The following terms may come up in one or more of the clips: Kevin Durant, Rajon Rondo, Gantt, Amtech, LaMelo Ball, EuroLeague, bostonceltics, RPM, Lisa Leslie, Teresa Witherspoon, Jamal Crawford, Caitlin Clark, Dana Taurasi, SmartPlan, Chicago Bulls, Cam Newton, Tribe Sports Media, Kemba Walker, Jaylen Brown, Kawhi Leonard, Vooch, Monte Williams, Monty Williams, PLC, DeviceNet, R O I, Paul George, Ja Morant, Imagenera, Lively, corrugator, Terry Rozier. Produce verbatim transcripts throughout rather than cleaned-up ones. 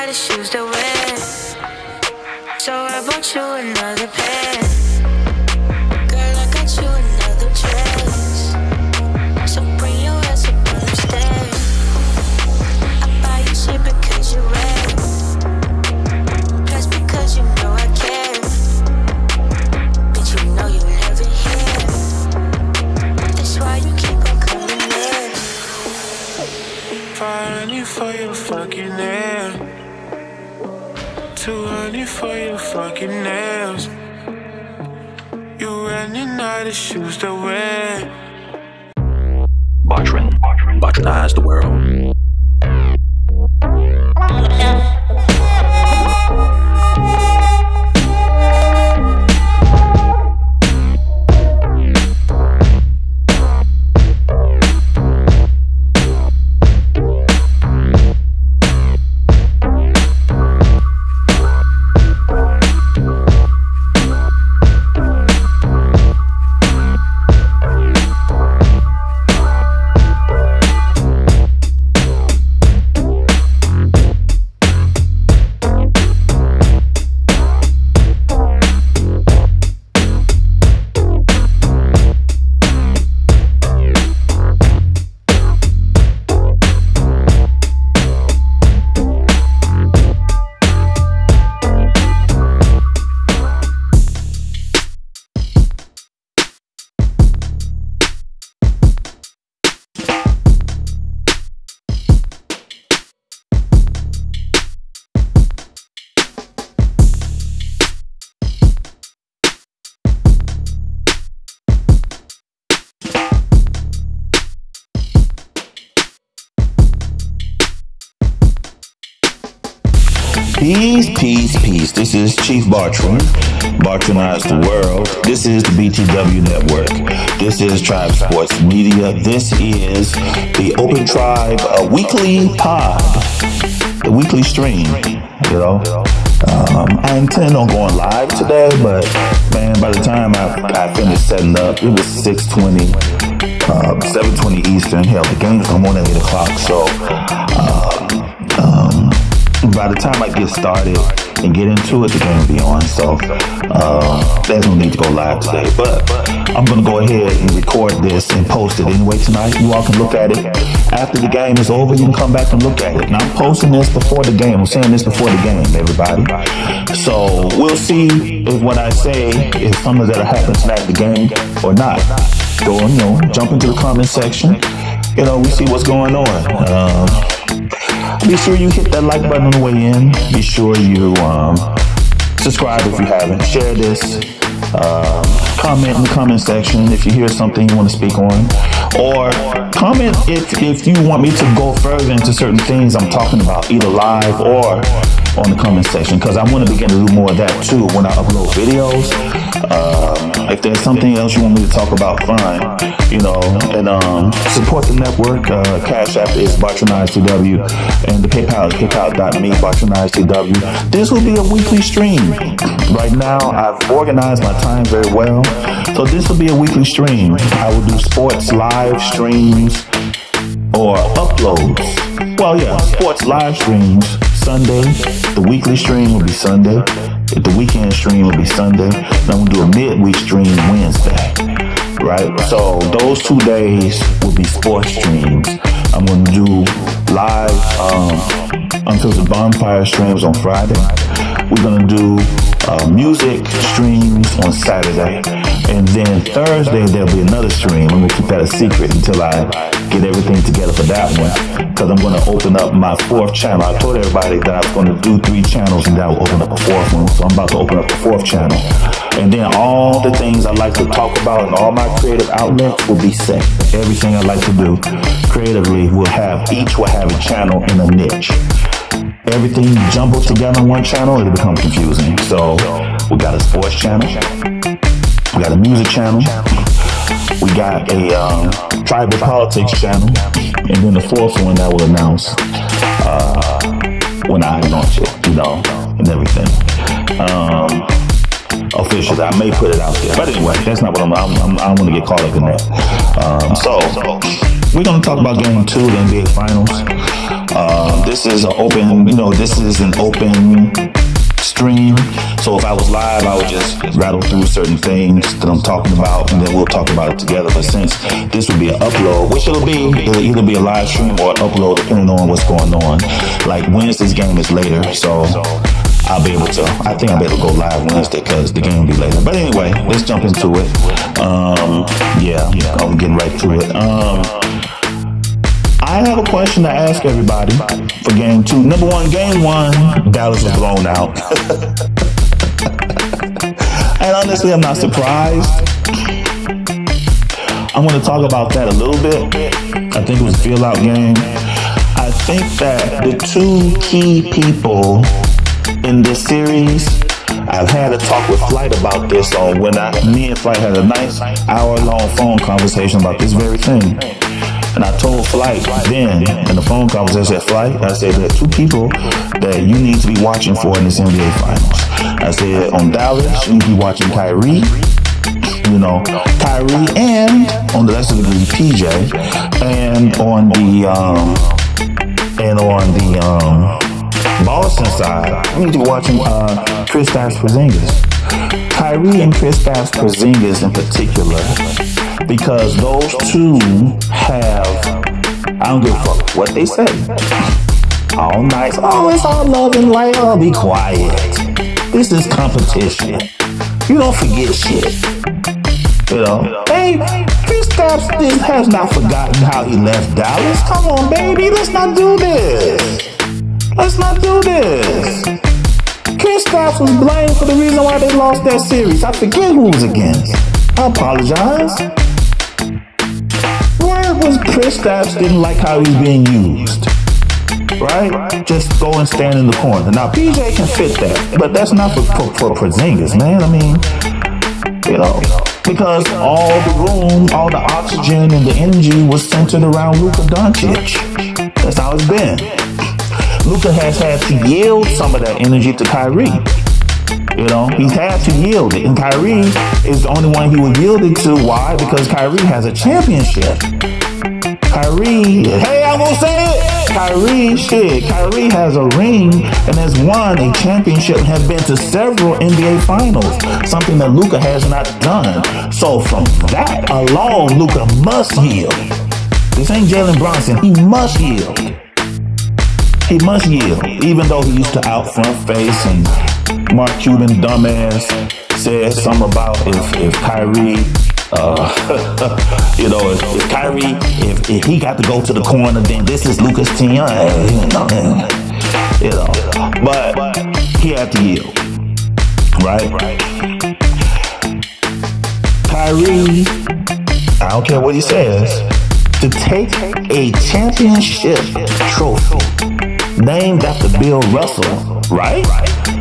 buy the shoes to wear, so I bought you another pair. Girl, I got you another dress, so bring your ass up on the stairs. I buy you shit because you're red, just because you know I care. Bitch, you know you never hear, that's why you keep on coming in. Find for your fucking hair, two hundred for your fucking nails. You running out of shoes to wear. Bartran, Bartranize the world. Peace, peace, peace. This is Chief Bartran, Bartranize the World. This is the B T W Network. This is Tribe Sports Media. This is the Open Tribe a weekly pod, the weekly stream, you know. Um, I intend on going live today, but man, by the time I, I finished setting up, it was six twenty, uh, seven twenty Eastern. Hell, the game was going on at eight o'clock, so... Uh, um, by the time I get started and get into it, the game will be on, so uh, there's no need to go live today, but I'm going to go ahead and record this and post it anyway tonight. You all can look at it after the game is over. You can come back and look at it. And I'm posting this before the game. I'm saying this before the game, everybody. So we'll see if what I say is something that'll happen tonight at the game or not. Go on, you know, jump into the comment section. You know, we see what's going on. Um... Be sure you hit that like button on the way in. Be sure you um, subscribe if you haven't. Share this. Um, comment in the comment section if you hear something you want to speak on. Or comment if, if you want me to go further into certain things I'm talking about, either live or on the comment section, because I want to begin to do more of that too when I upload videos. Um, if there's something else you want me to talk about, fine. You know, and um, support the network. Uh, Cash App is Bartranize T W, and the PayPal is paypal dot me Bartranize T W. This will be a weekly stream. Right now, I've organized my time very well, so this will be a weekly stream. I will do sports live streams or uploads. Well, yeah, sports live streams Sunday. The weekly stream will be Sunday. The weekend stream will be Sunday. And I'm gonna do a midweek stream Wednesday. Right, so those two days will be sports streams. I'm going to do live um, until the bonfire streams on Friday. We're going to do uh, music streams on Saturday, and then Thursday there'll be another stream. I'm going to keep that a secret until I get everything together for that one, because I'm going to open up my fourth channel. I told everybody that I was going to do three channels and that I will open up a fourth one, so I'm about to open up the fourth channel. And then all the things I like to talk about and all my creative outlets will be set. Everything I like to do creatively will have, each will have a channel in a niche. Everything jumbled together on one channel, it'll become confusing. So we got a sports channel, we got a music channel, we got a um, tribal politics channel, and then the fourth one that will announce uh, when I launch it, you know, and everything. Um, official, that I may put it out there, but anyway, that's not what I'm, I'm, I'm I don't want to get caught up in that. Um, so we're going to talk about game two of the N B A finals. Uh, this is an open, you know, this is an open stream. So if I was live, I would just rattle through certain things that I'm talking about, and then we'll talk about it together. But since this would be an upload, which it'll be, it'll either be a live stream or an upload, depending on what's going on. Like Wednesday's game is later, so I'll be able to, I think I'll be able to go live Wednesday because the game will be later. But anyway, let's jump into it. Um, yeah, I'm getting right to it. Um, I have a question to ask everybody for game two. Number one, game one, Dallas was blown out. And honestly, I'm not surprised. I'm going to talk about that a little bit. I think it was a feel-out game. I think that the two key people in this series, I've had a talk with Flight about this. On when I, me and Flight had a nice hour-long phone conversation about this very thing. And I told Flight then, in the phone conversation, I said, Flight, I said, there are two people that you need to be watching for in this N B A Finals. I said, on Dallas, you need to be watching Kyrie, you know, Kyrie, and on the rest of the league, P J, and on the, um, and on the, um, Boston side, you need to be watching, uh, Kristaps Porzingis. Kyrie and Kristaps Porzingis in particular, because those two have, I don't give a fuck what they say. All nice, oh, it's all love and light, I'll be quiet. This is competition. You don't forget shit. You know, hey, Kristaps has not forgotten how he left Dallas. Come on, baby, let's not do this. Let's not do this. Kristaps was blamed for the reason why they lost that series. I forget who was against. I apologize. Was Kristaps didn't like how he's being used, right? Just go and stand in the corner. Now P J can fit that, but that's not for for, for Porzingis, man. I mean, you know, because all the room, all the oxygen and the energy was centered around Luka Dončić. That's how it's been. Luka has had to yield some of that energy to Kyrie. You know, he's had to yield it, and Kyrie is the only one he would yield it to. Why? Because Kyrie has a championship. Kyrie, hey, I'm gonna say it. Kyrie, shit, Kyrie has a ring and has won a championship and has been to several N B A finals, something that Luka has not done. So from that alone, Luka must yield. This ain't Jaylen Brown. He must yield. He must yield, even though he used to out front face, and Mark Cuban dumbass said something about if, if Kyrie Uh, you know, if, if Kyrie, if, if he got to go to the corner, then this is Luka's team. You know, but he had to yield, right? Kyrie, I don't care what he says, to take a championship trophy named after Bill Russell, right?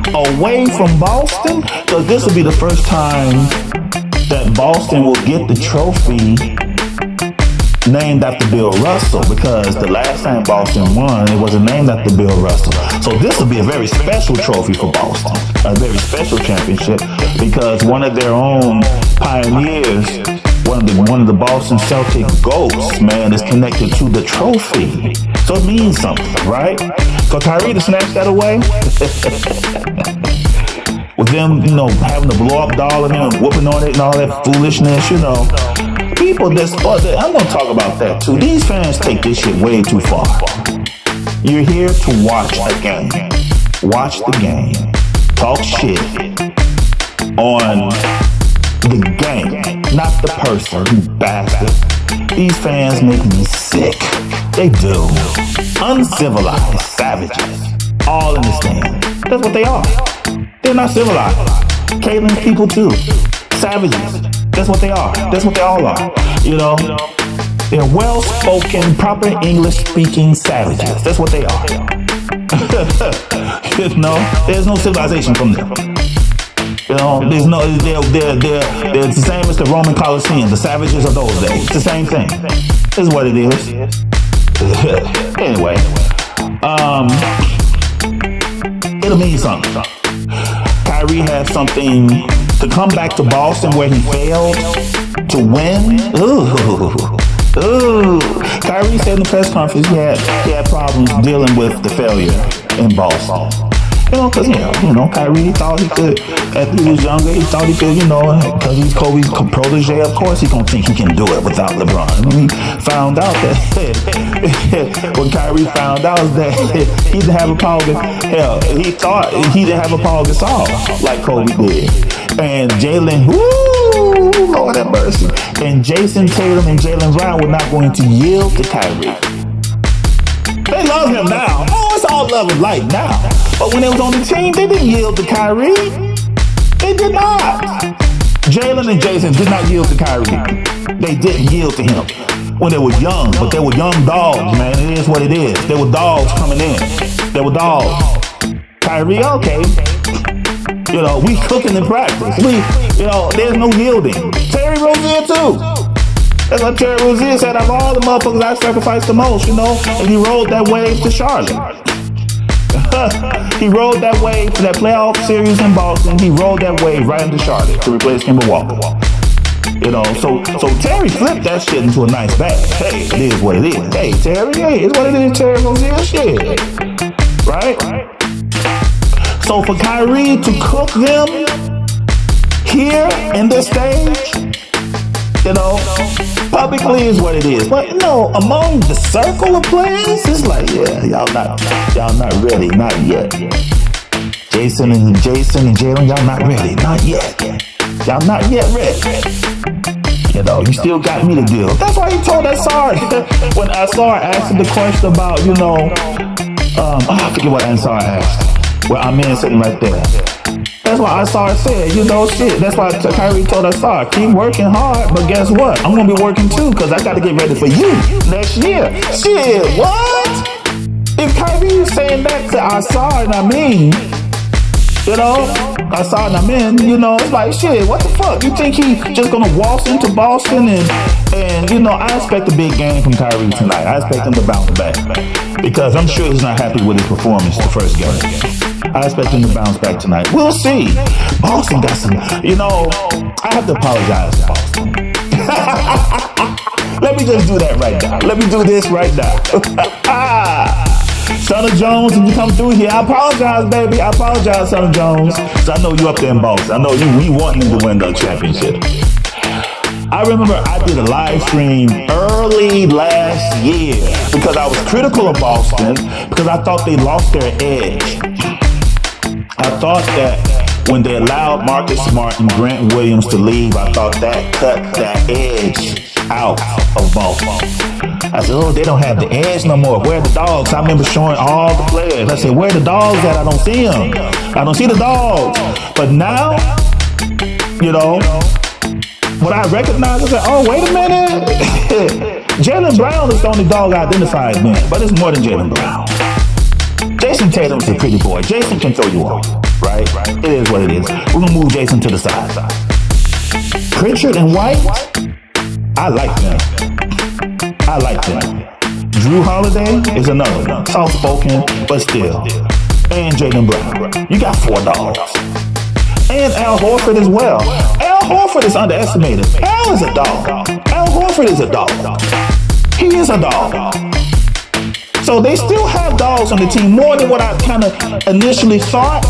Away from Boston, because this will be the first time that Boston will get the trophy named after Bill Russell, because the last time Boston won, it wasn't named after Bill Russell. So this will be a very special trophy for Boston, a very special championship, because one of their own pioneers, one of the, one of the Boston Celtic GOATs, man, is connected to the trophy. So it means something, right? So Kyrie to snatch that away? With them, you know, having to blow up doll and them whooping on it and all that foolishness, you know. People that's, I'm going to talk about that too. These fans take this shit way too far. You're here to watch the game. Watch the game. Talk shit on the game, not the person, you bastard. These fans make me sick. They do. Uncivilized savages. All in the stand. That's what they are. They're not civilized. Caitlin people too. Savages. That's what they are. That's what they all are. You know? They're well-spoken, proper English-speaking savages. That's what they are. You know? There's no civilization from them. You know? There's no, they're, they're, they're, they're the same as the Roman Colosseum. The savages of those days. It's the same thing. This is what it is. Anyway. Um, it'll mean something. Kyrie had something to come back to Boston where he failed to win. Ooh, Ooh. Kyrie said in the press conference he had, he had problems dealing with the failure in Boston. You know, because, you know, you know, Kyrie thought he could, as he was younger, he thought he could, you know, because he's Kobe's protege, of course he's going to think he can do it without LeBron. And we found out that, when Kyrie found out that he didn't have a Paul Gasol, hell, he thought he didn't have a Paul Gasol like Kobe did. And Jaylen, woo, Lord have mercy. And Jason Tatum and Jaylen Brown were not going to yield to Kyrie. They love him now. Oh, it's all love and light now. But when they was on the team, they didn't yield to Kyrie. They did not. Jaylen and Jason did not yield to Kyrie. They didn't yield to him when they were young, but they were young dogs, man. It is what it is. They were dogs coming in. They were dogs. Kyrie, okay. You know, we cooking in practice. We, you know, there's no yielding. Terry Rozier, too. That's what Terry Rozier said. Out of all the motherfuckers, I sacrificed the most, you know? And he rode that wave to Charlotte. He rode that wave to that playoff series in Boston. He rode that wave right into Charlotte to replace Kemba Walker. You know, so so Terry flipped that shit into a nice bag. Hey, it is what it is. Hey, Terry, hey, it's what it is, Terry Rozier shit. Right? So for Kyrie to cook them here in this stage, you know, publicly is what it is. But no, among the circle of players, it's like, yeah, y'all not, y'all not ready, not yet. Jason and Jason and Jaylen, y'all not ready, not yet. Y'all not yet ready. You know, you still got me to deal. That's why he told us Sorry. When Asar asked him the question about, you know, um, oh, I forget what Asar asked. Well, I'm in sitting right there. That's why Asar said, you know, shit. That's why Kyrie told Asar, keep working hard, but guess what? I'm gonna be working too, cause I gotta get ready for you next year. Shit, what? If Kyrie is saying that to Asar and I mean, you know, Asar and I mean, you know, it's like, shit, what the fuck? You think he just gonna waltz into Boston and, and you know, I expect a big game from Kyrie tonight. I expect him to bounce back, because I'm sure he's not happy with his performance the first game. I expect him to bounce back tonight. We'll see. Boston got some, you know, I have to apologize to Boston. Let me just do that right now. Let me do this right now. Son of Jones, if you come through here, I apologize, baby. I apologize, Son of Jones. So I know you up there in Boston. I know you, you want him to win the championship. I remember I did a live stream early last year because I was critical of Boston because I thought they lost their edge. I thought that when they allowed Marcus Smart and Grant Williams to leave, I thought that cut that edge out of Baltimore. I said, oh, they don't have the edge no more. Where are the dogs? I remember showing all the players. I said, where are the dogs at? I don't see them. I don't see the dogs. But now, you know, what I recognize is that, oh, wait a minute. Jaylen Brown is the only dog I identify as, man, but it's more than Jaylen Brown. Jason Tatum's a pretty boy. Jason can throw you off, right? It is what it is. We're gonna move Jason to the side. Pritchard and White, I like them. I like them. Drew Holiday is another one. Soft-spoken, but still. And Jaylen Brown. You got four dogs. And Al Horford as well. Al Horford is underestimated. Al is a dog. Al Horford is a dog. He is a dog. So they still have dogs on the team, more than what I kind of initially thought.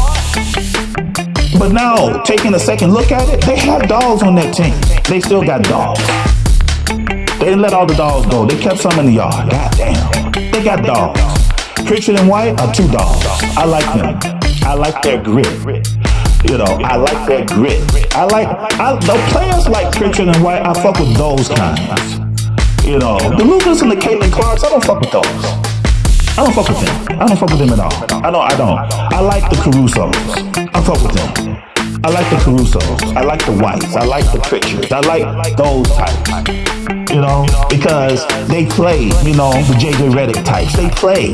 But now, taking a second look at it, they have dogs on that team. They still got dogs. They didn't let all the dogs go. They kept some in the yard. God damn. They got dogs. Pritchard and White are two dogs. I like them. I like their grit. You know, I like their grit. I like, I, the players like Pritchard and White, I fuck with those kinds. You know, the Lukas and the Caitlin Clarks, I don't fuck with those. I don't fuck with them. I don't fuck with them at all. I don't, I don't. I like the Carusos. I fuck with them. I like the Carusos. I like the Whites. I like the Pritchards. I like those types. You know, because they play, you know, the J J Redick types. They play.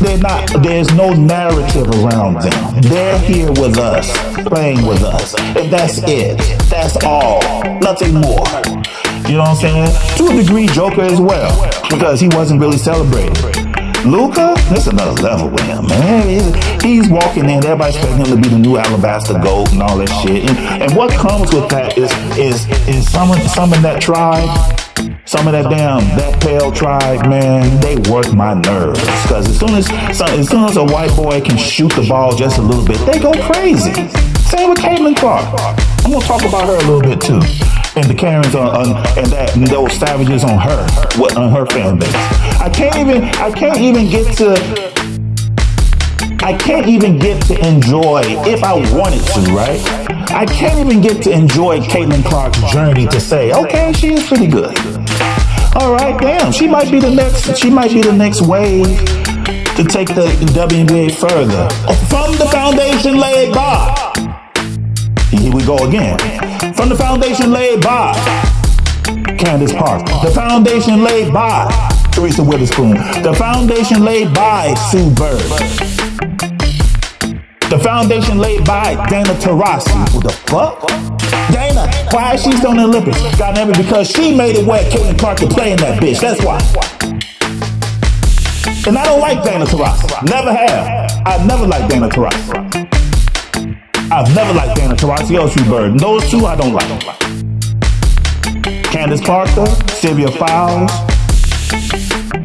They're not, there's no narrative around them. They're here with us, playing with us. And that's it. That's all. Nothing more. You know what I'm saying? To a degree, Joker as well, because he wasn't really celebrated. Luka, that's another level with him, man. He's, he's walking in, everybody's expecting him to be the new Alabaster Goat and all that shit. And, and what comes with that is is is summon, summon that tribe, Some of that damn, that pale tribe, man, they work my nerves. Because as soon as, as soon as a white boy can shoot the ball just a little bit, they go crazy. Same with Caitlin Clark. I'm going to talk about her a little bit too. And the Karens on, on and that and those savages on her, what on her fan base. I can't even, I can't even get to... I can't even get to enjoy, if I wanted to, right? I can't even get to enjoy Caitlin Clark's journey to say, okay, she is pretty good. All right, damn, she might be the next, she might be the next wave to take the W N B A further. From the foundation laid by. Here we go again. From the foundation laid by Candace Parker. The foundation laid by Teresa Witherspoon. The foundation laid by Sue Bird. The foundation laid by Dana Taurasi. Who the fuck? Dana, why is she still in the Olympics? God damn it, because she made it where Caitlin Clark could play in that bitch. That's why. And I don't like Dana Taurasi. Never have. I've never liked Dana Taurasi. I've never liked Dana Taurasi or Sue Bird. Those two I don't like. Candace Parker, Sylvia Fowles,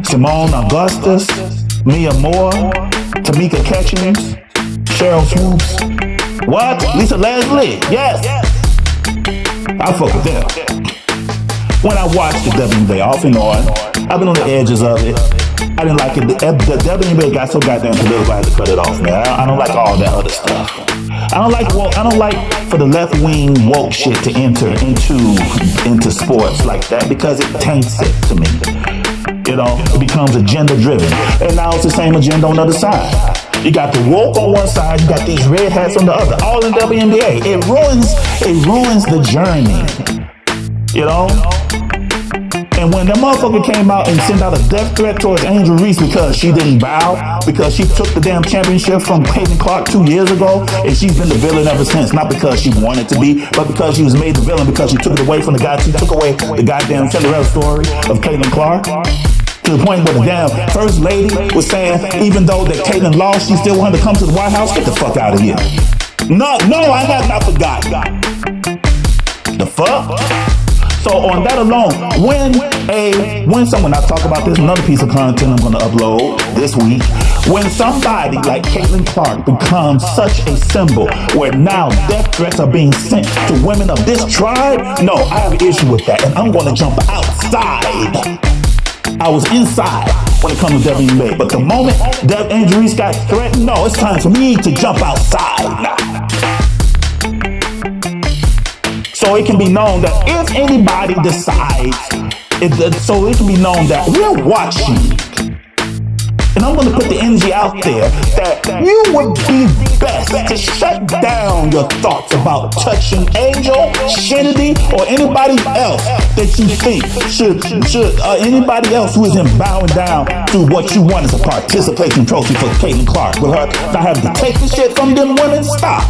Simone Augustus, Mia Moore, Tamika Catchings, Cheryl Swoops. What? Lisa Leslie. Yes. I fuck with them. When I watched the W N B A off and on, I've been on the edges of it. I didn't like it. The W N B A got so goddamn political, I had to cut it off, man. I don't like all that other stuff. I don't like, well, I don't like for the left wing woke shit to enter into into sports like that because it taints it to me. You know, it becomes agenda driven, and now it's the same agenda on the other side. You got the woke on one side, you got these red hats on the other, all in W N B A. It ruins, it ruins the journey, you know? And when that motherfucker came out and sent out a death threat towards Angel Reese because she didn't bow, because she took the damn championship from Caitlin Clark two years ago, and she's been the villain ever since. Not because she wanted to be, but because she was made the villain because she took it away from the guy, she took away the goddamn Cinderella story of Caitlin Clark. To the point where the damn first lady was saying, even though that Caitlin lost, she still wanted to come to the White House. Get the fuck out of here. No, no, I have not forgotten. The fuck? So on that alone, when a, when someone, I talk about this, another piece of content I'm going to upload this week. When somebody like Caitlin Clark becomes such a symbol where now death threats are being sent to women of this tribe, no, I have an issue with that. And I'm going to jump outside. I was inside when it comes to W N B A, but the moment that Angel Reese got threatened, no, it's time for me to jump outside now. So it can be known that if anybody decides, it, so it can be known that we're watching. And I'm going to put the energy out there that you would be best to shut down your thoughts about touching Angel, Shindy, or anybody else that you think should, should uh, anybody else who isn't bowing down to what you want as a participation trophy for Caitlin Clark. With her not having to take the shit from them women, stop.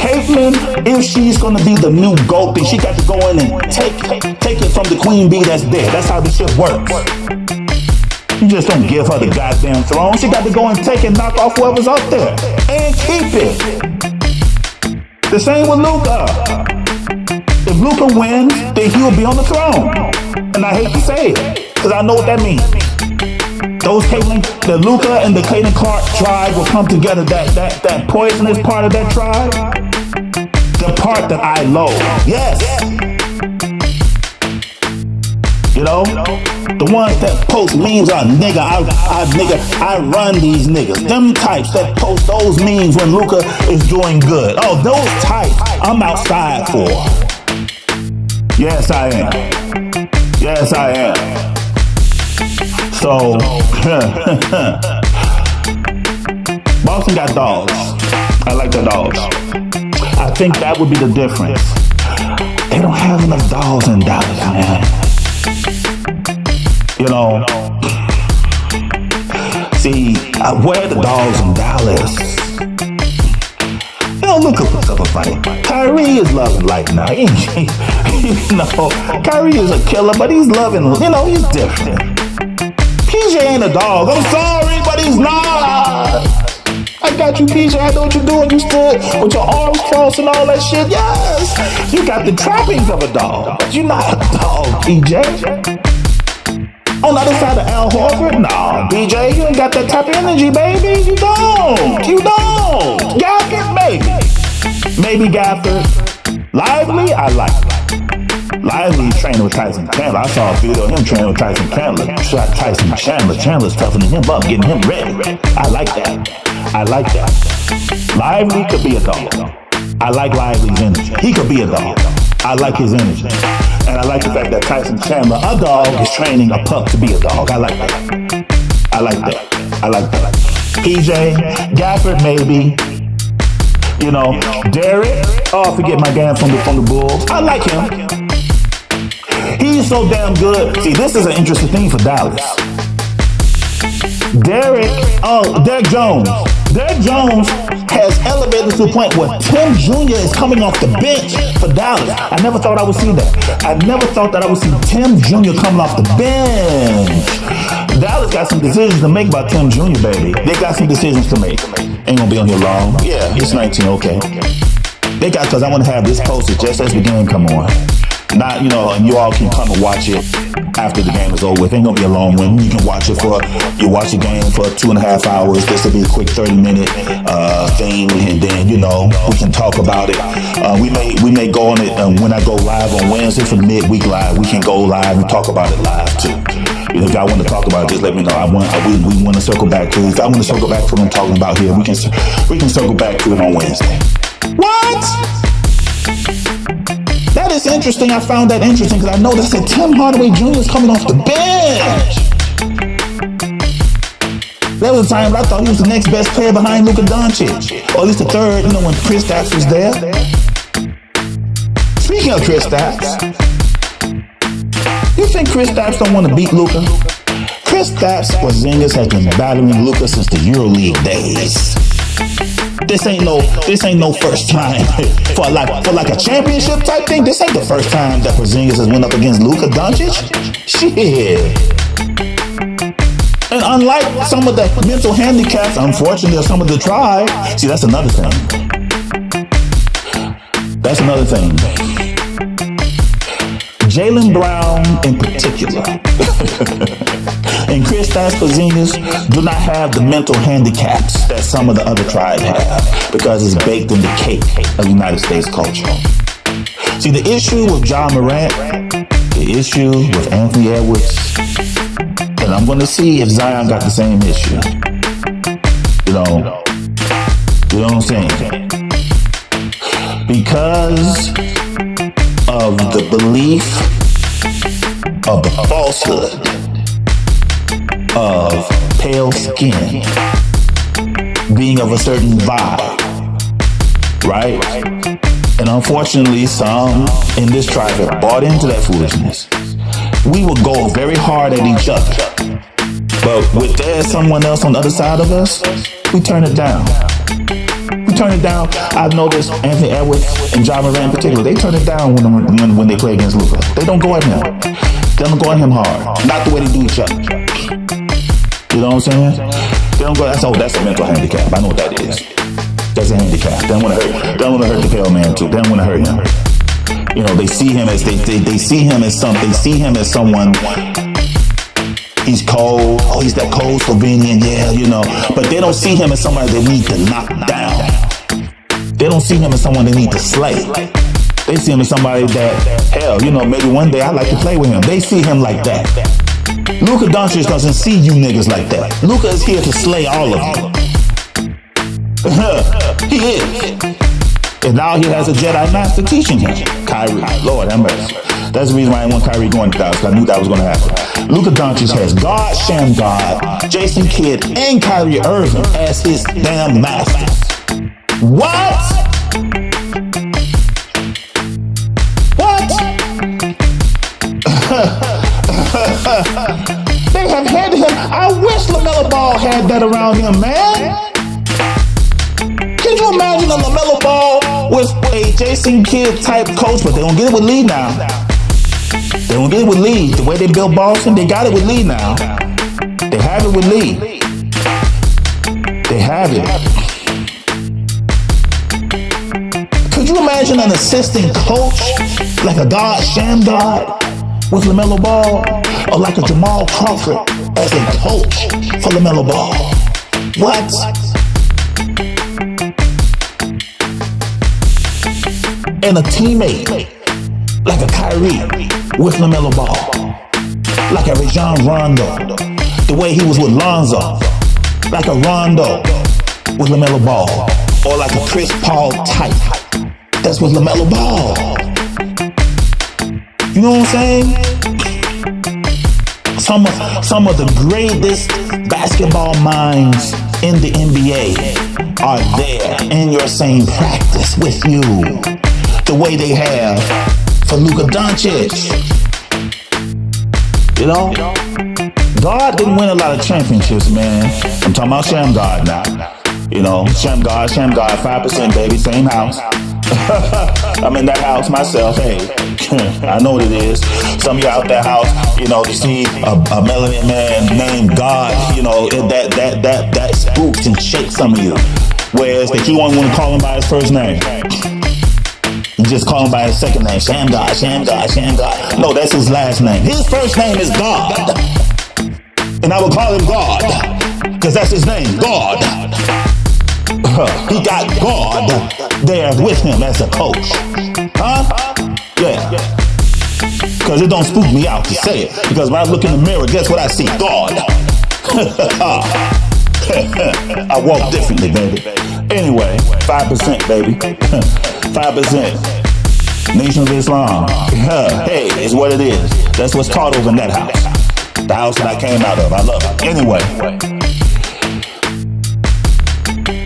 Caitlin, if she's going to be the new GOAT, then she got to go in and take, take it from the queen bee that's there. That's how this shit works. You just don't give her the goddamn throne. She got to go and take and knock off whoever's out there and keep it. The same with Luka. If Luka wins, then he'll be on the throne. And I hate to say it, because I know what that means. Those Caitlin, the Luka and the Caitlin Clark tribe will come together. That, that, that poisonous part of that tribe. The part that I loathe, yes. You know, the ones that post memes are nigga, I, I nigga, I run these niggas. Them types that post those memes when Luka is doing good. Oh, those types, I'm outside for. Yes, I am. Yes, I am. So, Boston got dogs. I like the dogs. I think that would be the difference. They don't have enough dolls in Dallas, man. You know, see, I wear the dolls in Dallas. They don't look at us up a fight. Kyrie is loving life now. He, he, you know, Kyrie is a killer, but he's loving, you know, he's different. P J ain't a dog. I'm sorry, but he's not. I I got you, P J. I know what you're doing. You stood with your arms crossed and all that shit. Yes, you got the trappings of a dog, but you're not a dog, P J. On the other side of Al Horford, nah, B J, you ain't got that type of energy, baby. You don't. You don't. Gafford, baby. Maybe Gafford. Lively, I like. Lively training with Tyson Chandler. I saw a video of him training with Tyson Chandler. Shot Tyson Chandler. Chandler's toughening him up, getting him ready. I like that. I like that. Lively could be a dog. I like Lively's energy. He could be a dog. I like his energy. And I like the fact that Tyson Chandler, a dog, is training a pup to be a dog. I like that. I like that. I like that. P J, Gafford, maybe. You know, Derrick. Oh, I forget my damn from the, from the Bulls. I like him. He's so damn good. See, this is an interesting thing for Dallas. Derrick, oh, Derrick Jones. Derrick Jones has elevated to the point where Tim Junior is coming off the bench for Dallas. I never thought I would see that. I never thought that I would see Tim Junior coming off the bench. Dallas got some decisions to make about Tim Junior, baby. They got some decisions to make. Ain't gonna be on here long. Yeah, it's nineteen, okay. They got, because I want to have this posted just as the game come on. Not, you know, and you all can come and watch it after the game is over. It ain't gonna be a long one. You can watch it for, you watch the game for two and a half hours. This will be a quick thirty minute uh, thing, and then, you know, we can talk about it. Uh, we may we may go on it uh, when I go live on Wednesday for the midweek live. We can go live and talk about it live too. If y'all want to talk about it, just let me know. I want, I, we, we want to circle back to it. If I want to circle back to what I'm talking about here, we can we can circle back to it on Wednesday. What? That is interesting. I found that interesting because I noticed that Tim Hardaway Junior is coming off the bench. There was a time I thought he was the next best player behind Luka Dončić, or at least the third. You know, when Kristaps was there. Speaking of Kristaps, you think Kristaps don't want to beat Luka? Kristaps Porzingis has been battling Luka since the EuroLeague days. This ain't no, this ain't no first time for like, for like a championship type thing. This ain't the first time that Porzingis has went up against Luka Dončić. Shit. And unlike some of the mental handicaps, unfortunately, of some of the tribe. See, that's another thing. That's another thing. Jaylen Brown in particular. And Kristaps Porzingis do not have the mental handicaps that some of the other tribes have, because it's baked in the cake of United States culture. See, the issue with Ja Morant, the issue with Anthony Edwards, and I'm going to see if Zion got the same issue. You know, you know what I'm saying? Because of the belief of the falsehood of pale skin being of a certain vibe, right? And unfortunately, some in this tribe have bought into that foolishness. We will go very hard at each other, but with there's someone else on the other side of us, we turn it down. We turn it down. I've noticed Anthony Edwards and Ja Morant in particular, they turn it down when, when, when they play against Luka. They don't go at him. They don't go at him hard. Not the way they do each other. You know what I'm saying? They don't go, that's, oh, that's a mental handicap. I know what that is. That's a handicap. They don't want to hurt, they don't want to hurt the pale man too. They don't want to hurt him. You know, they see him as, they, they, they see him as something, they see him as someone. He's cold, oh, he's that cold Slovenian, yeah, you know. But they don't see him as somebody they need to knock down. They don't see him as someone they need to slay. They see him as somebody that, hell, you know, maybe one day I'd like to play with him. They see him like that. Luka Dončić doesn't see you niggas like that. Luka is here to slay all of you. He is. And now he has a Jedi Master teaching him. Kyrie, Lord have mercy. That's the reason why I didn't want Kyrie going to Dallas, because I knew that was going to happen. Luka Dončić has God Sham God, Jason Kidd, and Kyrie Irving as his damn masters. What? What? They have handed him. I wish LaMelo Ball had that around him, man. Can you imagine a LaMelo Ball with a Jason Kidd type coach? But they don't get it with Lee now. They don't get it with Lee. The way they built Boston, they got it with Lee now. They have it with Lee. They have it. imagine an assistant coach like a God Sham God with LaMelo Ball, or like a Jamal Crawford as a coach for LaMelo Ball? What? And a teammate like a Kyrie with LaMelo Ball, like a Rajon Rondo, the way he was with Lonzo, like a Rondo with LaMelo Ball, or like a Chris Paul type that's with LaMelo Ball. You know what I'm saying? Some of, some of the greatest basketball minds in the N B A are there in your same practice with you, the way they have for Luka Dončić. You know? God didn't win a lot of championships, man. I'm talking about Sham God now. You know, Sham God, Sham God, five percent baby, same house. I'm in that house myself, hey. I know what it is. Some of you out that house, you know, you see a, a melanin man named God, you know, that, that, that, that spooks and shakes some of you. Whereas that you only want to call him by his first name. You just call him by his second name, Sham God, Sham God, Sham God. No, that's his last name. His first name is God. And I will call him God, because that's his name, God. He got God there with him as a coach. Huh? Yeah. Because it don't spook me out to say it. Because when I look in the mirror, guess what I see? God. I walk differently, baby. Anyway, five percent, baby. five percent. Nation of Islam. Yeah. Hey, it's what it is. That's what's called over in that house. The house that I came out of. I love it. Anyway.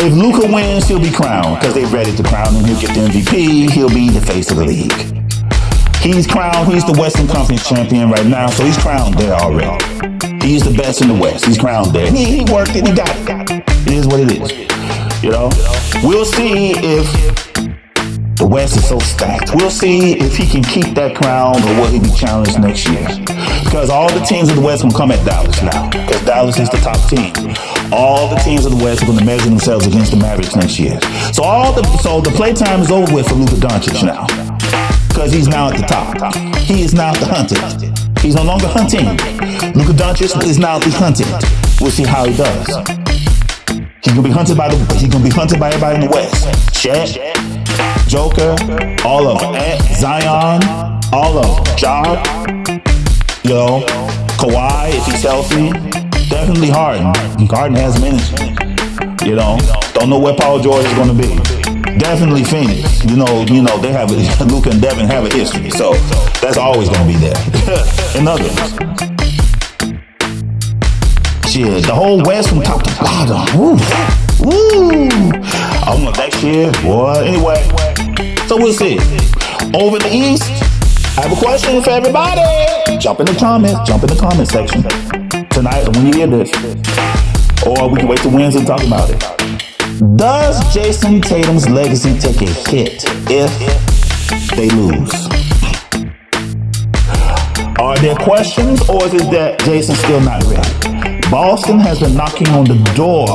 If Luka wins, he'll be crowned, because they're ready to crown him. He'll get the M V P. He'll be the face of the league. He's crowned. He's the Western Conference champion right now, so he's crowned there already. He's the best in the West. He's crowned there. He, he worked it. He got it. It is what it is. You know? We'll see if... The West is so stacked. We'll see if he can keep that crown or will he be challenged next year. Because all the teams of the West will come at Dallas now. Because Dallas is the top team. All the teams of the West are going to measure themselves against the Mavericks next year. So all the so the playtime is over with for Luka Dončić now. Because he's now at the top. He is now the hunted. He's no longer hunting. Luka Dončić is now the hunted. We'll see how he does. He's going to be hunted by the he's going to be hunted by everybody in the West. Shaq, Joker, all of them, Zion, all of them, Ja, you know, Kawhi if he's healthy, definitely Harden. Harden has management, you know. Don't know where Paul George is going to be. Definitely Phoenix, you know. You know they have a, Luka and Devin have a history, so that's always going to be there. And others. Shit, the whole West from top to bottom. Woo, woo. I want next year, boy. Anyway. So we'll see. Over the East, I have a question for everybody. Jump in the comments. Jump in the comment section. Tonight, when you hear this. Or we can wait till Wednesday and talk about it. Does Jason Tatum's legacy take a hit if they lose? Are there questions, or is it that Jason's still not ready? Boston has been knocking on the door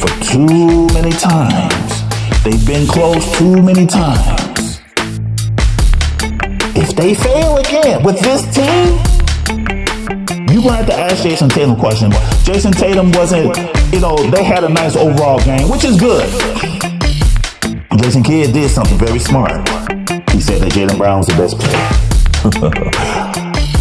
for too many times. They've been close too many times. If they fail again with this team, you're gonna have to ask Jason Tatum a question. Jason Tatum wasn't, you know, they had a nice overall game, which is good. Jason Kidd did something very smart. He said that Jaylen Brown was the best player.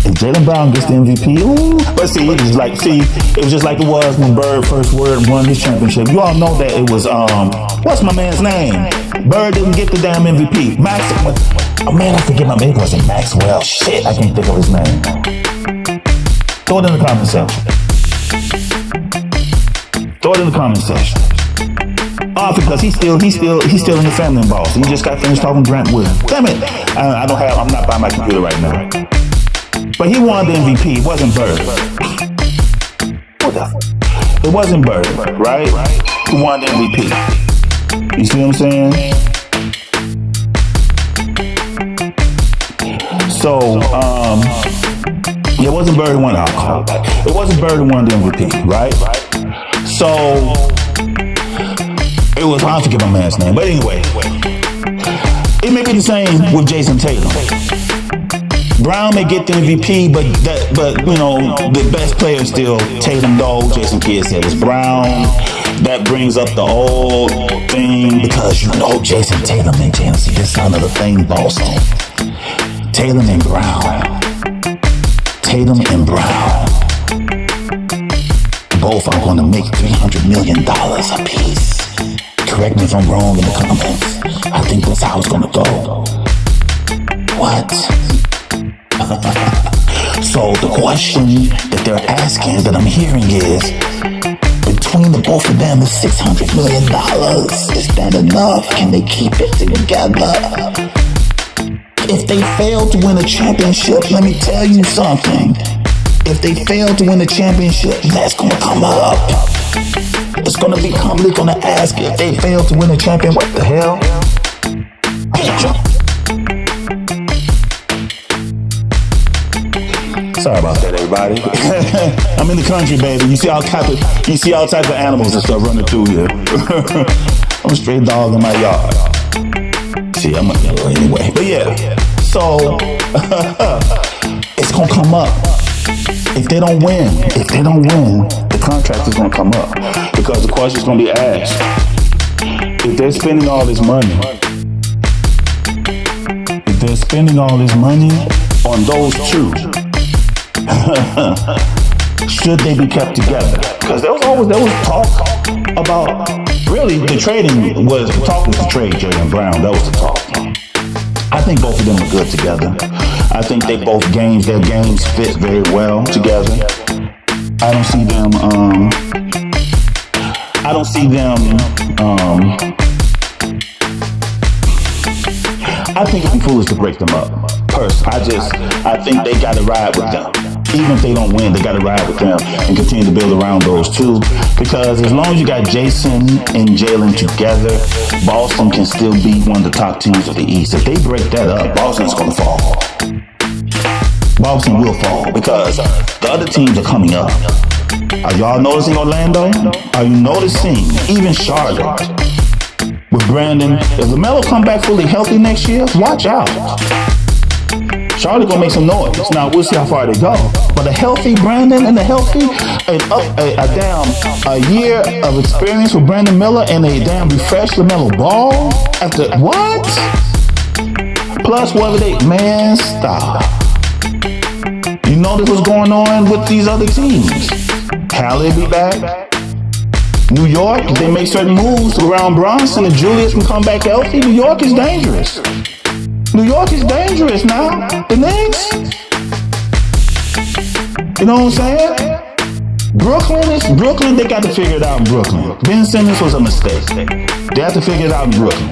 If Jaylen Brown gets the M V P, ooh. But see, it was like, see, it was just like it was when Bird first word won his championship. You all know that it was, um, what's my man's name? Bird didn't get the damn M V P. Max, oh man, I forget my name. Was it Maxwell? Shit, I can't think of his name. Throw it in the comment section. Throw it in the comment section. Oh, because he's still, he's still, he's still in the family in Boston. He just got finished talking Grant Williams. Damn it! I, I don't have, I'm not by my computer right now. But he won the M V P. It wasn't Bird. What the? It wasn't Bird, right? He won the M V P. You see what I'm saying? So, um, it wasn't Bird who won alcohol. It wasn't Bird who won the M V P, right? So, it was, I forget my man's name. But anyway, It may be the same with Jason Tatum. Brown may get the M V P, but that, but you know, the best player still Tatum, though. Jason Kidd said it's Brown. That brings up the old thing because you know Jason Tatum and Tennessee. This kind of the thing, Boston. Tatum and Brown. Tatum and Brown. Both are going to make three hundred million dollars a piece. Correct me if I'm wrong in the comments. I think that's how it's going to go. What? So the question that they're asking, that I'm hearing is, between the both of them is six hundred million dollars. Is that enough? Can they keep it together? If they fail to win a championship, let me tell you something. If they fail to win the championship, that's going to come up. It's going to be commonly going to ask if they fail to win the champion, what the hell? Sorry about that, everybody. I'm in the country, baby. You see all type of, you see all type of animals and stuff running through here. I'm a stray dog in my yard. See, I'm a yellow anyway. But yeah, so it's going to come up. If they don't win, if they don't win, the contract is going to come up. Because the question is going to be asked, if they're spending all this money, if they're spending all this money on those two, should they be kept together? Because there was always there was talk about, really the trading was, the talk was to trade Jaylen Brown. That was the talk. I think both of them are good together. I think they both games, their games fit very well together. I don't see them, um, I don't see them, um, I think it'd be foolish to break them up. Personally, I just, I think they gotta ride with them. Even if they don't win, they got to ride with them and continue to build around those two. Because as long as you got Jason and Jaylen together, Boston can still be one of the top teams of the East. If they break that up, Boston's going to fall. Boston will fall because the other teams are coming up. Are y'all noticing Orlando? Are you noticing even Charlotte? With Brandon, if LaMelo come back fully healthy next year, watch out. Charlotte gonna make some noise. Now we'll see how far they go. But a healthy Brandon and a healthy, a, a, a damn a year of experience with Brandon Miller and a damn refreshed LaMelo Ball after what? Plus whatever they, man, stop. You notice what's going on with these other teams. Cali be back. New York, they make certain moves around Bronson and Julius can come back healthy. New York is dangerous. New York is dangerous now. The Knicks. You know what I'm saying? Brooklyn is Brooklyn. They got to figure it out in Brooklyn. Ben Simmons was a mistake. They have to figure it out in Brooklyn.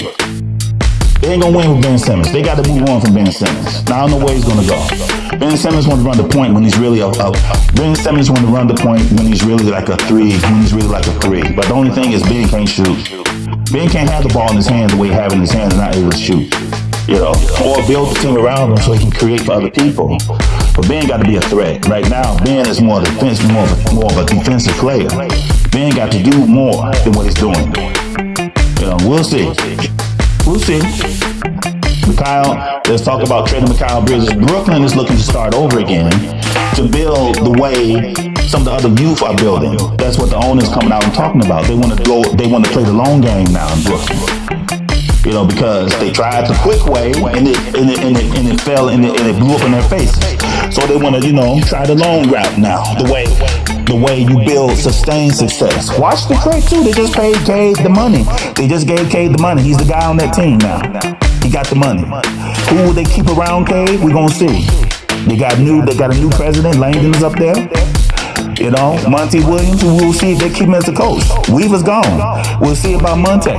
They ain't gonna win with Ben Simmons. They got to move on from Ben Simmons. Now I don't know where he's gonna go. Ben Simmons wants to run the point when he's really a, a Ben Simmons wants to run the point when he's really like a three. When he's really like a three. But the only thing is Ben can't shoot. Ben can't have the ball in his hands the way he has it in his hands and not able to shoot. You know, or build the team around him so he can create for other people. But Ben got to be a threat. Right now, Ben is more defense, more of a, more of a defensive player. Ben got to do more than what he's doing. You know, we'll see. We'll see. Mikal, let's talk about trading Mikal Bridges. Brooklyn is looking to start over again to build the way some of the other youth are building. That's what the owners coming out and talking about. They want to go. They want to play the long game now in Brooklyn. You know, because they tried the quick way and it and it, and it, and it fell and it, and it blew up in their faces. So they want to, you know, try the long route now. The way, the way you build sustained success. Watch the trade too. They just paid Cade the money. They just gave Cade the money. He's the guy on that team now. He got the money. Who will they keep around Cade? We're gonna see. They got new. They got a new president. Langdon's up there. You know, Monty Williams. We'll see if they keep him as a coach. Weaver's gone. We'll see about Monte.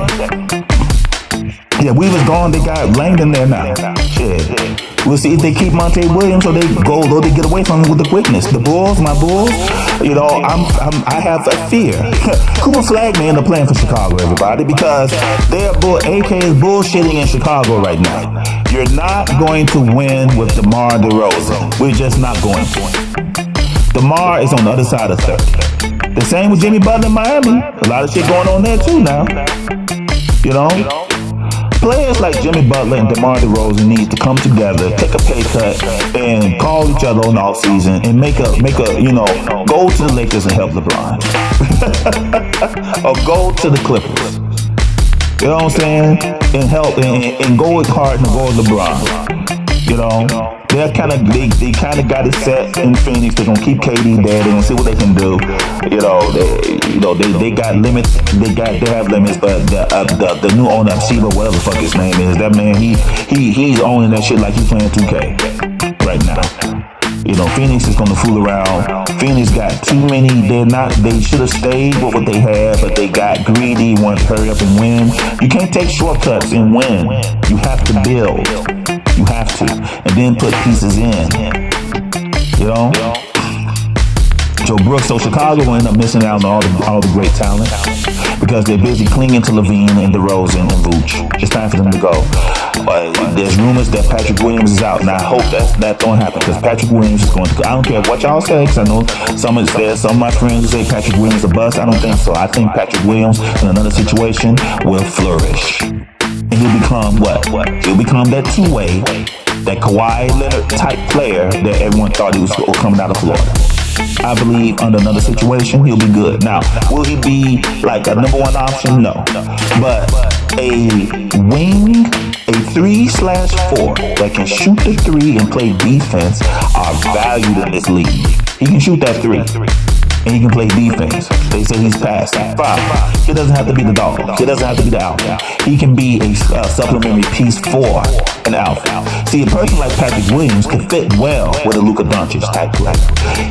Yeah, Weaver's gone. They got Langdon there now. Yeah. We'll see if they keep Monte Williams or they go, or they get away from him with the quickness. The Bulls, my Bulls, you know, I'm, I'm I have a fear. Cooper Flag may end up playing for Chicago, everybody, because they're bull. A K is bullshitting in Chicago right now. You're not going to win with DeMar DeRozan. We're just not going to. DeMar is on the other side of thirty. The same with Jimmy Butler in Miami. A lot of shit going on there too now. You know. Players like Jimmy Butler and DeMar DeRozan need to come together, take a pay cut, and call each other on the offseason and make a, make a, you know, go to the Lakers and help LeBron. Or go to the Clippers. You know what I'm saying? And help, and, and go with Harden and go with LeBron. You know? They're kind of big. They, they kind of got it set in Phoenix. They're gonna keep K D there. They're gonna see what they can do. You know, they, you know, they, they got limits. They got, they have limits. But the uh, the, the new owner, Chief, whatever the fuck his name is, that man, he he he's owning that shit like he's playing two K right now. You know, Phoenix is gonna fool around. Phoenix got too many. They're not. They should have stayed with what they had, but they got greedy. Want to hurry up and win. You can't take shortcuts and win. You have to build. You have to, and then put pieces in, you know? Joe Brooks, so Chicago will end up missing out on all the, all the great talent because they're busy clinging to LaVine and DeRozan and Vooch. It's time for them to go. Uh, there's rumors that Patrick Williams is out, and I hope that that don't happen because Patrick Williams is going to go. I don't care what y'all say because I know some of, there, some of my friends say Patrick Williams is a bust. I don't think so. I think Patrick Williams in another situation will flourish. And he'll become what? What? He'll become that two-way, that Kawhi Leonard-type player that everyone thought he was coming out of Florida. I believe under another situation, he'll be good. Now, will he be like a number one option? No. But a wing, a three slash four that can shoot the three and play defense are valued in this league. He can shoot that three. And he can play defense. They say he's past five. He doesn't have to be the dog. He doesn't have to be the alpha. He can be a uh, supplementary piece for an alpha. See, a person like Patrick Williams could fit well with a Luka Dončić type player.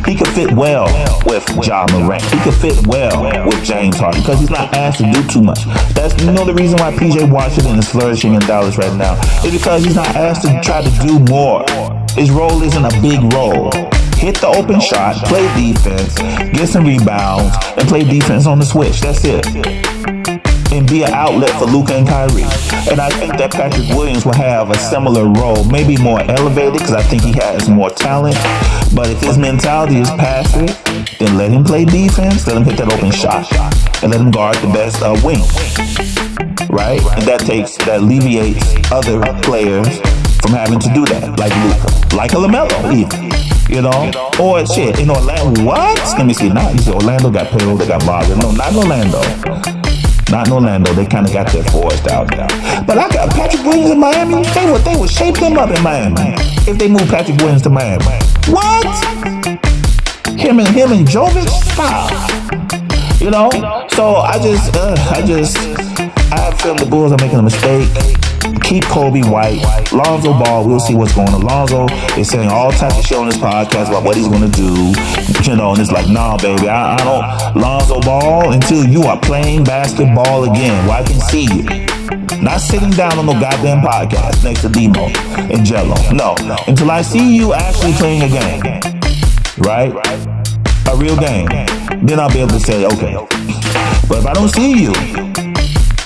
He could fit well with Ja Morant. He could fit well with James Harden because he's not asked to do too much. That's, you know, the reason why P J Washington is flourishing in Dallas right now is because he's not asked to try to do more. His role isn't a big role. Hit the open shot, play defense, get some rebounds, and play defense on the switch. That's it. And be an outlet for Luka and Kyrie. And I think that Patrick Williams will have a similar role, maybe more elevated, because I think he has more talent. But if his mentality is passive, then let him play defense, let him hit that open shot, and let him guard the best uh, wing. Right? And that takes, that alleviates other players from having to do that, like Luka, like a LaMelo even. You know, or shit, in Orlando, what? Let me see, now you see Orlando got payroll, they got bothered. No, not in Orlando. Not in Orlando, they kind of got their forest out now. But I got Patrick Williams in Miami, they would, they would shape them up in Miami if they move Patrick Williams to Miami. What? Him and, him and Jovic? Stop. You know, so I just, uh, I just, I feel the Bulls are making a mistake. Keep Kobe White, Lonzo Ball. We'll see what's going on. Lonzo is saying all types of shit on this podcast about what he's going to do. You know, and it's like, nah, baby, I, I don't. Lonzo Ball, until you are playing basketball again, where I can see you. Not sitting down on no goddamn podcast next to Demo and Jello. No, until I see you actually playing a game, right? A real game. Then I'll be able to say, okay. But if I don't see you,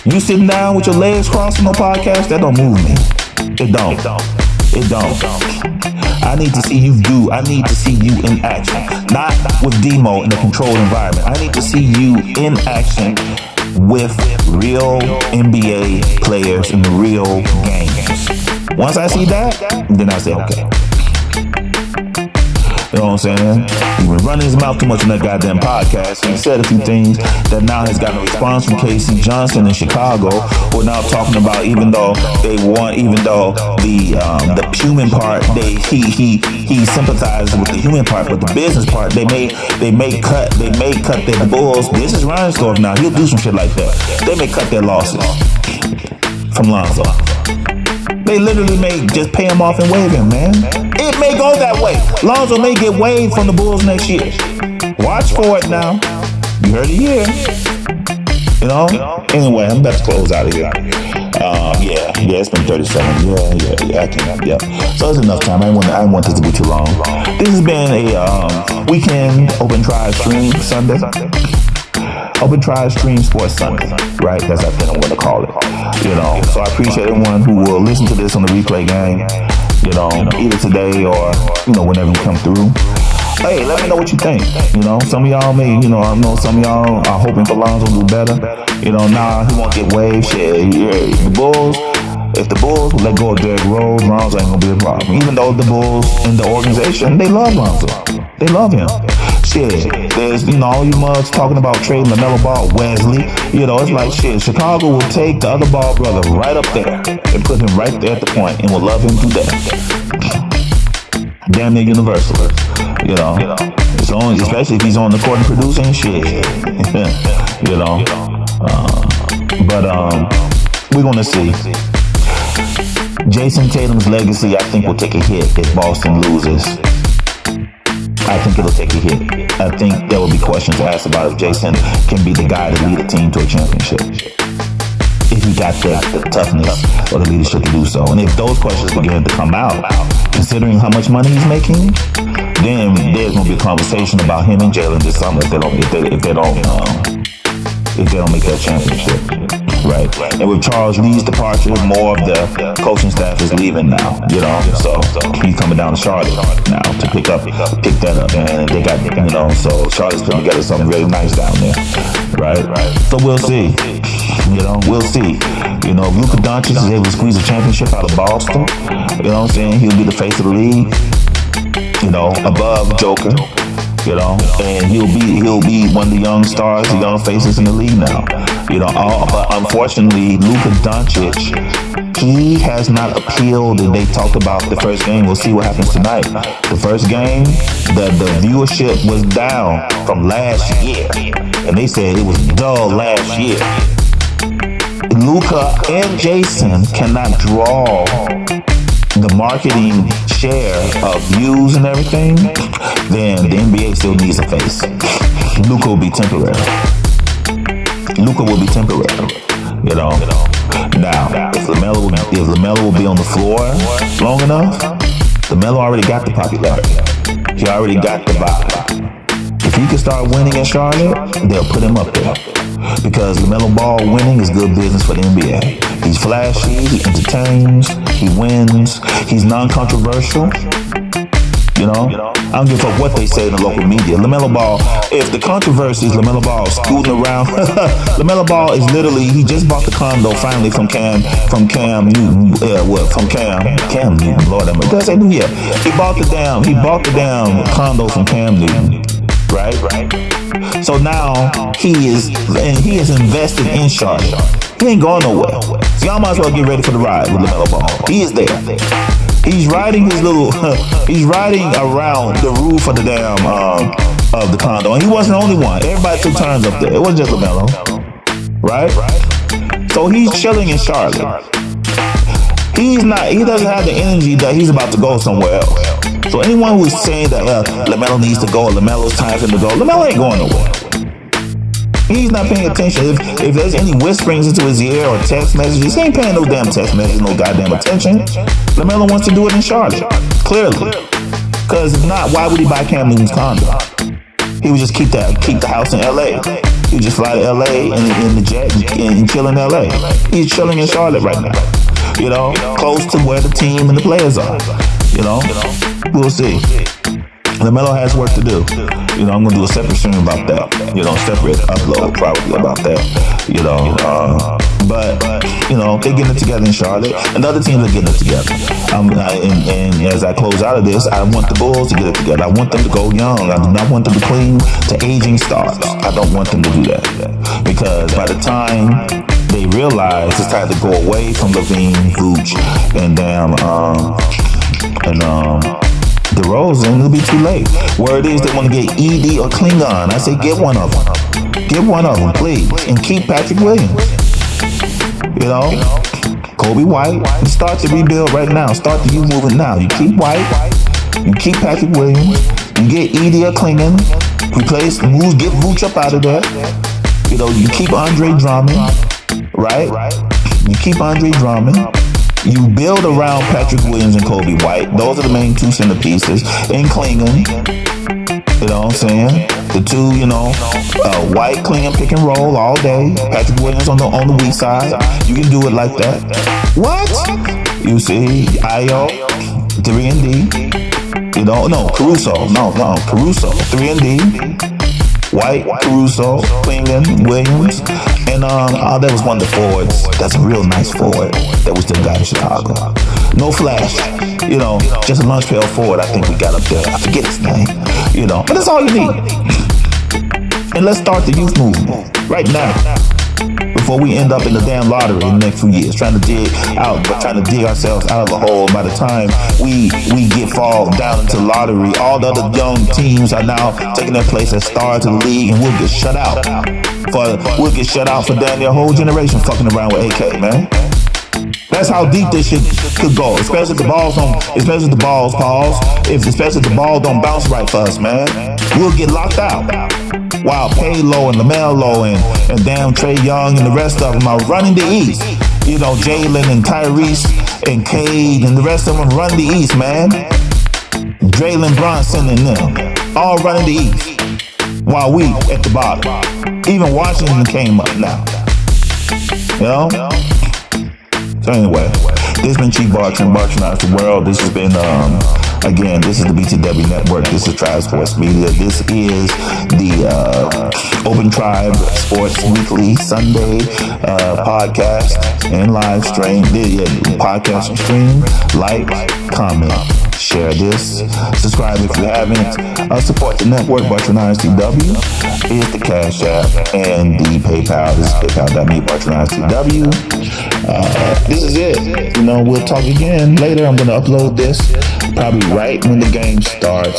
you sitting down with your legs crossed on a podcast, that don't move me. It don't. It don't. I need to see you do. I need to see you in action. Not with Demo in a controlled environment. I need to see you in action with real N B A players in real games. Once I see that, then I say, okay. You know what I'm saying? He's been running his mouth too much on that goddamn podcast. He said a few things that now has gotten a response from Casey Johnson in Chicago. We're now talking about even though they want, even though the um, the human part, they he he he sympathizes with the human part, but the business part, they may they may cut they may cut their Bulls. This is Reinsdorf now. He'll do some shit like that. They may cut their losses from Lonzo. They literally may just pay him off and waive him, man. It may go that way. Lonzo may get waived from the Bulls next year. Watch for it now. You heard it here. You know? Anyway, I'm about to close out of here. Um, yeah, yeah, it's been thirty-seven. Yeah, yeah, yeah, I can't, yeah. So it's enough time. I want, I want this to be too long. This has been a um, weekend open trial stream Sunday. Open Tribe Stream Sports Sunday, right? That's I think I'm gonna call it. You know, so I appreciate everyone who will listen to this on the replay game. You know, either today or you know whenever you come through. Hey, let me know what you think. You know, some of y'all may, you know, I know some of y'all are hoping for Lonzo to do better. You know, nah, he won't get waived. Shit, yeah, the Bulls. If the Bulls let go of Derrick Rose, Lonzo ain't gonna be a problem. Even though the Bulls in the organization, they love Lonzo. They love him. Shit, there's, you know, all you mugs talking about trading LaMelo Ball, Wesley. You know, it's like, shit, Chicago will take the other Ball brother right up there and put him right there at the point and will love him to death. Damn near universal, you know. It's only, especially if he's on the court and producing shit. You know. Uh, but um, we're gonna see. Jason Tatum's legacy, I think, will take a hit if Boston loses. I think it'll take a hit. I think there will be questions asked about if Jason can be the guy to lead a team to a championship. If he got that, the toughness or the leadership to do so. And if those questions begin to come out, considering how much money he's making, then there's going to be a conversation about him and Jaylen this summer if they don't, if they, if they don't, um, if they don't make that championship. Right, and with Charles Lee's departure, more of the coaching staff is leaving now, you know, so he's coming down to Charlotte now to pick up, pick that up, and they got, you know, so Charlotte's putting together something really nice down there, right? So we'll see, you know, we'll see. You know, if Luka Dončić is able to squeeze a championship out of Boston, you know what I'm saying, he'll be the face of the league, you know, above Joker. You know, and he'll be he'll be one of the young stars, the young faces in the league now. You know, all, but unfortunately, Luka Dončić, he has not appealed. And they talked about the first game. We'll see what happens tonight. The first game, the the viewership was down from last year, and they said it was dull last year. Luka and Jason cannot draw the marketing share of views and everything, then the N B A still needs a face. Luka will be temporary. Luka will be temporary. You know. Now, if LaMelo will, if LaMelo will be on the floor long enough, LaMelo already got the popularity. He already got the vibe. If he can start winning in Charlotte, they'll put him up there. Because LaMelo Ball winning is good business for the N B A. He's flashy, he entertains, he wins, he's non-controversial. You know, I don't give a fuck what they say in the local media. LaMelo Ball, if the controversy is LaMelo Ball scooting around, LaMelo Ball is literally, he just bought the condo finally from Cam, from Cam Newton, uh, what, from Cam, Cam Newton, Lord have mercy. Did I say New Year? He bought the damn, he bought the damn condo from Cam Newton, right? Right. So now he is, and he is invested in Charlotte. He ain't going nowhere. So y'all might as well get ready for the ride with LaMelo Ball. He is there. He's riding his little, he's riding around the roof of the damn, um, of the condo. And he wasn't the only one. Everybody took turns up there. It wasn't just LaMelo, right? So he's chilling in Charlotte. He's not, he doesn't have the energy that he's about to go somewhere else. So anyone who's saying that uh, LaMelo needs to go, LaMelo's time for him to go, LaMelo ain't going nowhere. He's not paying attention. If, if there's any whisperings into his ear or text messages, he ain't paying no damn text messages, no goddamn attention. LaMelo wants to do it in Charlotte, clearly. Because if not, why would he buy Cam Newton's condo? He would just keep that, keep the house in L A. He would just fly to L A and in the jet and, and chill in L A. He's chilling in Charlotte right now, you know, close to where the team and the players are, you know. We'll see. LaMelo has work to do. You know, I'm gonna do a separate stream about that. You know, separate upload probably about that. You know, uh, but you know, they're getting it together in Charlotte, and the other teams are getting it together. Um, I, and, and as I close out of this, I want the Bulls to get it together. I want them to go young. I do not want them to cling to aging stars. I don't want them to do that, because by the time they realize it's time to go away from Levine, Vooch, and damn, um, and um. DeRozan, it'll be too late. Word is they want to get E D or Klingon. I say get one of them. Get one of them, please. And keep Patrick Williams. You know? Kobe White. Start the rebuild right now. Start the you moving now. You keep White. You keep Patrick Williams. You get E D or Klingon. Replace, move, get Vooch up out of there. You know, you keep Andre Drummond. Right? You keep Andre Drummond. You build around Patrick Williams and Kobe White. Those are the main two centerpieces. And Klingon. You know what I'm saying? The two, you know, uh, White, Klingon, pick and roll all day. Patrick Williams on the on the weak side. You can do it like that. What? You see, I O, three and D. You know, no, Caruso. No, no, Caruso, three and D. White, Caruso, Wingan, Williams, and um, oh, that was one of the forwards. That's a real nice forward that we still got in Chicago. No flash, you know, just a lunch pail forward I think we got up there. I forget his name, you know, but that's all you need. And let's start the youth movement right now, before we end up in the damn lottery in the next few years, trying to dig out, but trying to dig ourselves out of a hole. By the time we we get fall down into the lottery, all the other young teams are now taking their place as stars in the league, and we'll get shut out. For we'll get shut out for damn near whole generation fucking around with A K, man. That's how deep this shit could go. Especially if the balls don't, especially if the balls pause, if especially if the ball don't bounce right for us, man, we'll get locked out. While Paylo and LaMelo and, and damn Trae Young and the rest of them are running the East. You know, Jaylen and Tyrese and Cade and the rest of them run the East, man. Jaylen Bronson and them, all running the East. While we at the bottom. Even Washington came up now. You know? So anyway, this has been Chief Bartran, Bartranize The World. This has been, um... again, this is the B T W Network. This is Tribe Sports Media. This is the uh, Open Tribe Sports Weekly Sunday uh, podcast and live stream. The, yeah, podcast and stream. Like, comment, share this. Subscribe if you haven't. Uh, support the network. Bartranize T W is the Cash App and the PayPal. This is paypal dot me, Bartranize T W. Uh, this is it. You know, we'll talk again later. I'm going to upload this probably right when the game starts.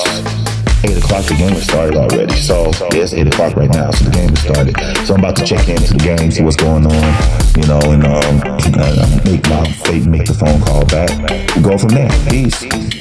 Eight o'clock, the game has started already. So yeah, it's eight o'clock right now, so the game has started. So I'm about to check into the game, see what's going on, you know, and um, make my fate, make the phone call back. We go from there. Peace.